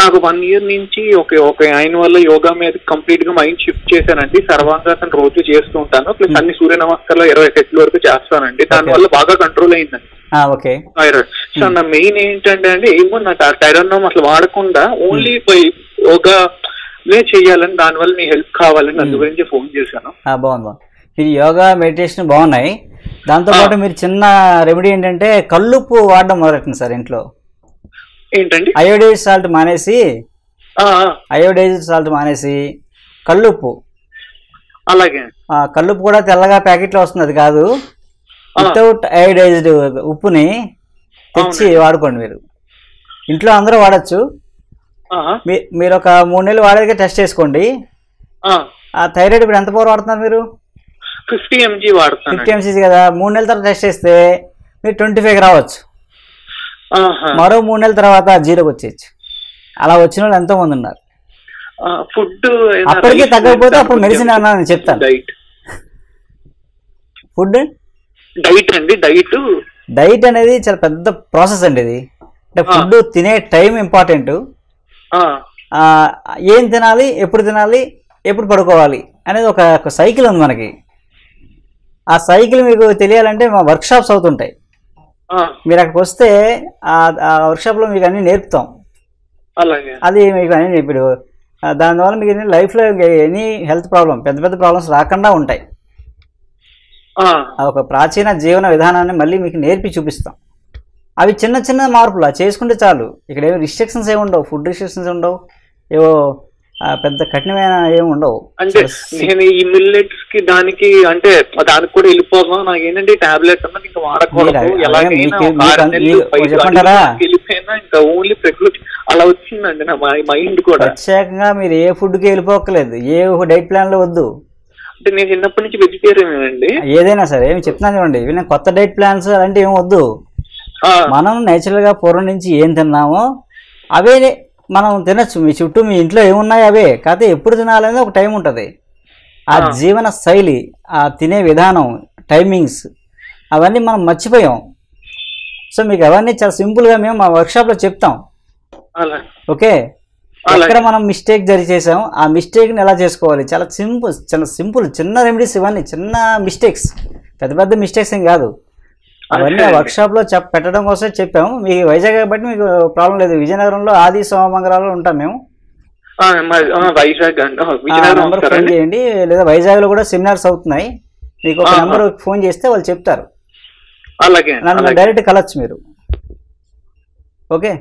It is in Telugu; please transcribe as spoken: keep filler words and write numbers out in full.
నాకు వన్ ఇయర్ నుంచి ఒక ఒక ఆయన వల్ల యోగా మీద కంప్లీట్ గా మైండ్ షిఫ్ట్ చేశానండి. సర్వాంగాసనం రోజు చేస్తూ ఉంటాను, ప్లస్ అన్ని సూర్య నమస్కారాలు ఇరవై సెట్లు వరకు చేస్తానండి. దానివల్ల బాగా కంట్రోల్ అయిందండి థైరాయిడ్. సో నా మెయిన్ ఏంటంటే అండి, ఏమో నా థైరాయిడ్ అసలు వాడకుండా ఓన్లీ బై యోగా చేయాలని, దానివల్ల మీ హెల్ప్ కావాలని అందు గురించి ఫోన్ చేశాను. బాగుంది. ఇది యోగా మెడిటేషన్ బాగున్నాయి. దాంతోపాటు మీరు చిన్న రెమెడీ ఏంటంటే కల్లుప్పు వాడడం మొదలెట్టండి సార్. ఇంట్లో ఏంటండి అయోడైజ్ సాల్ట్ మానేసి అయోడైజ్ సాల్ట్ మానేసి కల్లుప్పు. అలాగే కల్లుప్పు కూడా తెల్లగా ప్యాకెట్లో వస్తుంది, అది కాదు, వితౌట్ అయోడైజ్డ్ ఉప్పుని తెచ్చి వాడుకోండి. మీరు ఇంట్లో అందరూ వాడచ్చు. మీరు ఒక మూడు నెలలు వాడేదిగా టెస్ట్ చేసుకోండి. ఆ థైరాయిడ్ ఇప్పుడు ఎంత పవర్ వాడుతున్నారు మీరు? ఫిఫ్టీ ఎంజీ వాడుతున్నారు. ఫిఫ్టీ ఎంజీ కదా, మూడు నెలల తర్వాత టెస్ట్ చేస్తే మీరు ట్వంటీ ఫైవ్ రావచ్చు. మరో మూడు నెలల తర్వాత జీరోకి వచ్చేయచ్చు. అలా వచ్చిన వాళ్ళు ఎంతో మంది ఉన్నారు. ఫుడ్ అప్పటికే తగ్గకపోతే అప్పుడు మెడిసిన్ అన్నా నేను చెప్తాను. ఫుడ్ డైట్ అండి. డైట్ డైట్ అనేది చాలా పెద్ద ప్రాసెస్ అండి. ఇది అంటే ఫుడ్ తినే టైం ఇంపార్టెంట్. ఏం తినాలి, ఎప్పుడు తినాలి, ఎప్పుడు పడుకోవాలి అనేది ఒక సైకిల్ ఉంది మనకి. ఆ సైకిల్ మీకు తెలియాలంటే మా వర్క్షాప్స్ అవుతుంటాయి. మీరు అక్కడికి వస్తే ఆ వర్క్షాప్లో మీకు అన్నీ నేర్పుతాం. అది మీకు అన్నీ ఇప్పుడు దానివల్ల మీకు లైఫ్లో ఎనీ హెల్త్ ప్రాబ్లం, పెద్ద పెద్ద ప్రాబ్లమ్స్ రాకుండా ఉంటాయి. ఒక ప్రాచీన జీవన విధానాన్ని మళ్ళీ మీకు నేర్పి చూపిస్తాం. అవి చిన్న చిన్న మార్పులు చేసుకుంటే చాలు. ఇక్కడ ఏమి రిస్ట్రిక్షన్స్ ఏమి ఉండవు, ఫుడ్ రిస్ట్రిక్షన్స్ ఉండవు, ఏవో పెద్ద కఠినమైన ఏమి ఉండవు. అంటే నేను ఈ మిల్లెట్స్ కి దానికి అంటే దానికి కూడా వెళ్ళిపోతాం. నాకు ఏంటంటే టాబ్లెట్ అన్నా ఇంకా వాడకూడదు, ఓన్లీ ప్రకృతి అలా వచ్చిందండి నా మైండ్ కూడా. ప్రత్యేకంగా మీరు ఏ ఫుడ్ కి వెళ్ళిపోకలేదు, ఏ డైట్ ప్లాన్ లో వద్దు. అంటే నేను చిన్నప్పటి నుంచి వెజిటేరియన్ అండి. ఏదైనా సరే ఏమి చెప్తున్నాను చూడండి, కొత్త డైట్ ప్లాన్స్ అలాంటివి ఏమి వద్దు. మనం నేచురల్ గా పూర్వం నుంచి ఏం తిన్నామో అవే మనం తినచ్చు. మీ చుట్టూ మీ ఇంట్లో ఏమున్నాయి అవే. కాకపోతే ఎప్పుడు తినాలనేది ఒక టైం ఉంటుంది. ఆ జీవన శైలి, ఆ తినే విధానం, టైమింగ్స్ అవన్నీ మనం మర్చిపోయాం. సో మీకు అవన్నీ చాలా సింపుల్గా మేము మా వర్క్షాప్లో చెప్తాం. ఓకే, ఎక్కడ మనం మిస్టేక్ జరి చేసాం, ఆ మిస్టేక్ని ఎలా చేసుకోవాలి, చాలా సింపుల్ చాలా సింపుల్ చిన్న రెమెడీస్. ఇవన్నీ చిన్న మిస్టేక్స్, పెద్ద పెద్ద మిస్టేక్స్ ఏం కాదు. అవన్నీ వర్క్ షాప్ లో పెట్టడం కోసం చెప్పాము. మీ వైజాగ్ కాబట్టి మీకు ప్రాబ్లం లేదు. విజయనగరంలో ఆది సోమంగళాల్లో ఉంటాం మేము. నంబర్ ఫోన్ చేయండి, లేదా వైజాగ్ లో కూడా సెమినార్స్ అవుతున్నాయి. మీకు ఒక నెంబర్ ఫోన్ చేస్తే వాళ్ళు చెప్తారు. అలాగే నన్ను డైరెక్ట్ కలవచ్చు మీరు. ఓకే.